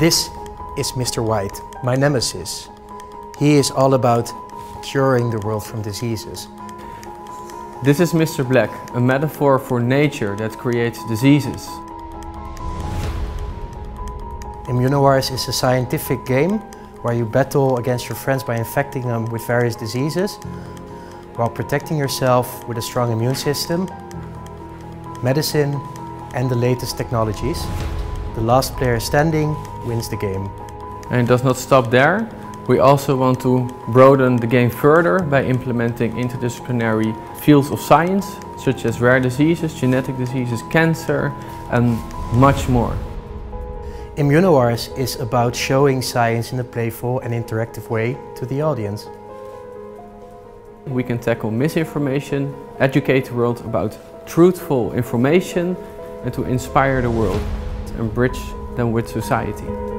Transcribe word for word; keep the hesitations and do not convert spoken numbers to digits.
This is Mister White, my nemesis. He is all about curing the world from diseases. This is Mister Black, a metaphor for nature that creates diseases. ImmunoWars is a scientific game where you battle against your friends by infecting them with various diseases while protecting yourself with a strong immune system, medicine and the latest technologies. The last player standing wins the game. And it does not stop there. We also want to broaden the game further by implementing interdisciplinary fields of science, such as rare diseases, genetic diseases, cancer, and much more. ImmunoWars is about showing science in a playful and interactive way to the audience. We can tackle misinformation, educate the world about truthful information, and to inspire the world and bridge them with society.